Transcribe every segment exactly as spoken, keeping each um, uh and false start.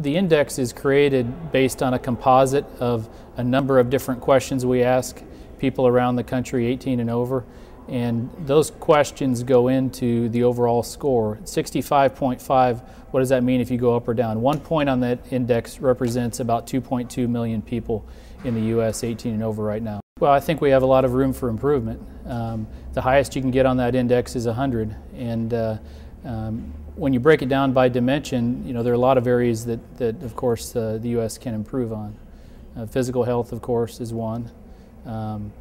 The index is created based on a composite of a number of different questions we ask people around the country eighteen and over, and those questions go into the overall score. sixty-five point five, what does that mean if you go up or down? One point on that index represents about two point two million people in the U S eighteen and over right now. Well, I think we have a lot of room for improvement. Um, the highest you can get on that index is one hundred, and uh, um, when you break it down by dimension, you know, there are a lot of areas that, that of course, uh, the U S can improve on. Uh, physical health, of course, is one. Um,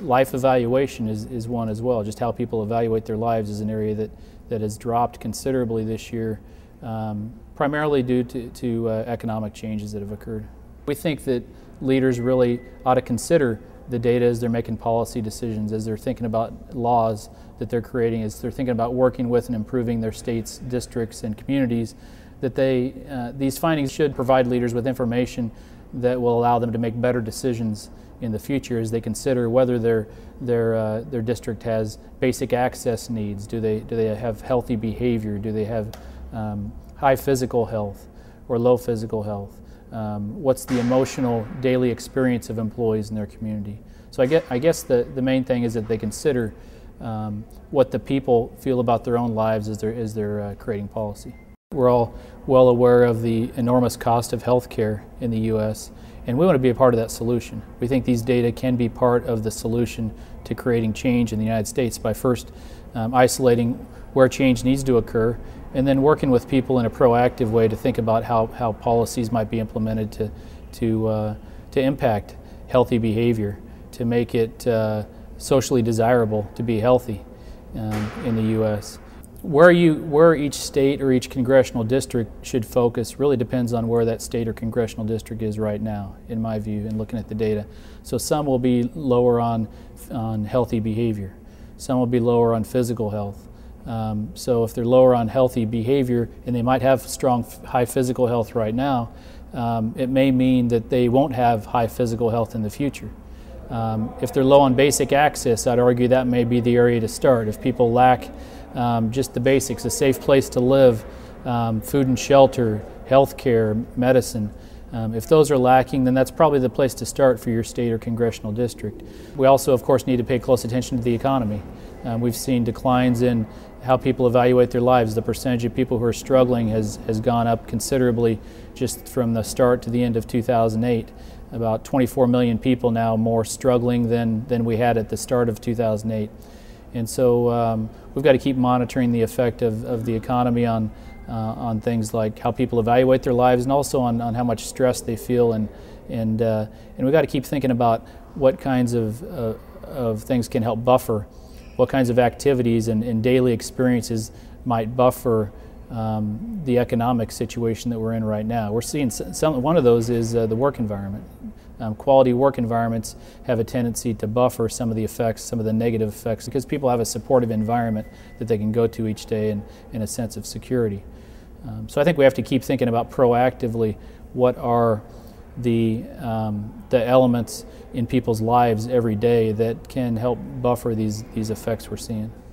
life evaluation is, is one as well. Just how people evaluate their lives is an area that, that has dropped considerably this year, um, primarily due to, to uh, economic changes that have occurred. We think that leaders really ought to consider the data as they're making policy decisions, as they're thinking about laws that they're creating, as they're thinking about working with and improving their states, districts, and communities, that they, uh, these findings should provide leaders with information that will allow them to make better decisions in the future as they consider whether their, their, uh, their district has basic access needs. Do they, do they have healthy behavior? Do they have um, high physical health or low physical health? Um, what's the emotional daily experience of employees in their community? So I, get, I guess the, the main thing is that they consider um, what the people feel about their own lives as they're, as they're uh, creating policy. We're all well aware of the enormous cost of health care in the U S, and we want to be a part of that solution. We think these data can be part of the solution to creating change in the United States by first um, isolating where change needs to occur, and then working with people in a proactive way to think about how, how policies might be implemented to, to, uh, to impact healthy behavior, to make it uh, socially desirable to be healthy um, in the U S. Where, you, where each state or each congressional district should focus really depends on where that state or congressional district is right now, in my view, in looking at the data. So some will be lower on, on healthy behavior. Some will be lower on physical health. Um, so if they're lower on healthy behavior, and they might have strong, high physical health right now, um, it may mean that they won't have high physical health in the future. Um, if they're low on basic access, I'd argue that may be the area to start. If people lack um, just the basics, a safe place to live, um, food and shelter, health care, medicine, Um, if those are lacking, then that's probably the place to start for your state or congressional district. We also, of course, need to pay close attention to the economy. Um, we've seen declines in how people evaluate their lives. The percentage of people who are struggling has, has gone up considerably just from the start to the end of two thousand eight. About twenty-four million people now more struggling than, than we had at the start of two thousand eight. And so um, we've got to keep monitoring the effect of, of the economy on Uh, on things like how people evaluate their lives, and also on, on how much stress they feel, and and uh, and we've got to keep thinking about what kinds of uh, of things can help buffer, what kinds of activities and, and daily experiences might buffer um, the economic situation that we're in right now. We're seeing some. One of those is uh, the work environment. Um, quality work environments have a tendency to buffer some of the effects, some of the negative effects, because people have a supportive environment that they can go to each day, and, and a sense of security. Um, so I think we have to keep thinking about proactively what are the, um, the elements in people's lives every day that can help buffer these, these effects we're seeing.